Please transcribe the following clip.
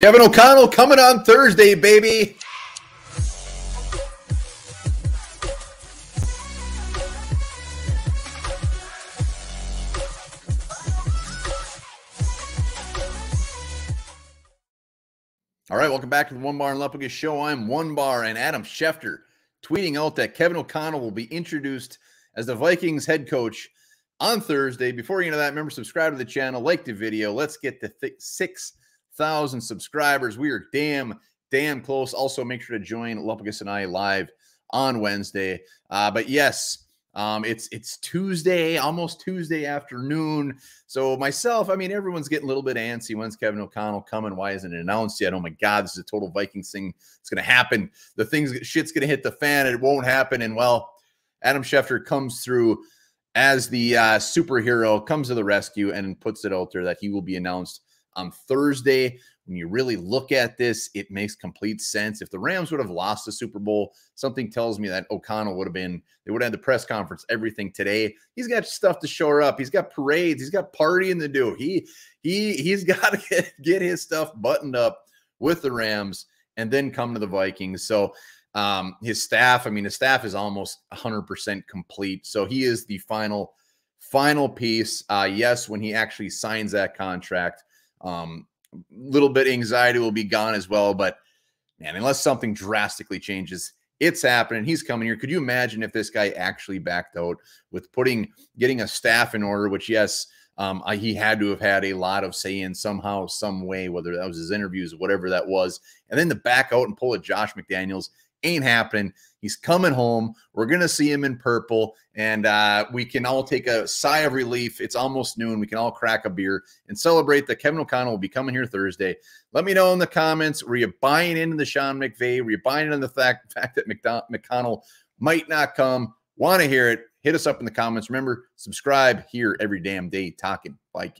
Kevin O'Connell coming on Thursday, baby. All right, welcome back to the One Bar and Lupagus show. I'm One Bar, and Adam Schefter tweeting out that Kevin O'Connell will be introduced as the Vikings head coach on Thursday. Before you know that, remember, subscribe to the channel, like the video. Let's get to 6,000 subscribers. We are damn close. Also, make sure to join Lupagus and I live on Wednesday. But yes, it's Tuesday, almost Tuesday afternoon. So myself, I mean, everyone's getting a little bit antsy. When's Kevin O'Connell coming? Why isn't it announced yet? Oh my God, this is a total Vikings thing. It's going to happen. Shit's going to hit the fan. It won't happen. And well, Adam Schefter comes through as the superhero, comes to the rescue and puts it out there that he will be announced on Thursday. When you really look at this, it makes complete sense. If the Rams would have lost the Super Bowl, something tells me that O'Connell would have been, they would have had the press conference, everything today. He's got stuff to shore up. He's got parades. He's got partying to do. He's got to get his stuff buttoned up with the Rams and then come to the Vikings. So his staff, I mean, his staff is almost 100% complete. So he is the final piece. Yes, when he actually signs that contract, little bit anxiety will be gone as well, but man, unless something drastically changes, it's happening. He's coming here. Could you imagine if this guy actually backed out with getting a staff in order, which yes, he had to have had a lot of say in somehow, some way, whether that was his interviews, whatever that was, and then to back out and pull a Josh McDaniels ain't happening. He's coming home. We're going to see him in purple, and we can all take a sigh of relief. It's almost noon. We can all crack a beer and celebrate that Kevin O'Connell will be coming here Thursday. Let me know in the comments, were you buying into the Sean McVay? Were you buying into the fact that McConnell might not come? Want to hear it? Hit us up in the comments. Remember, subscribe here every damn day, talking Vikings.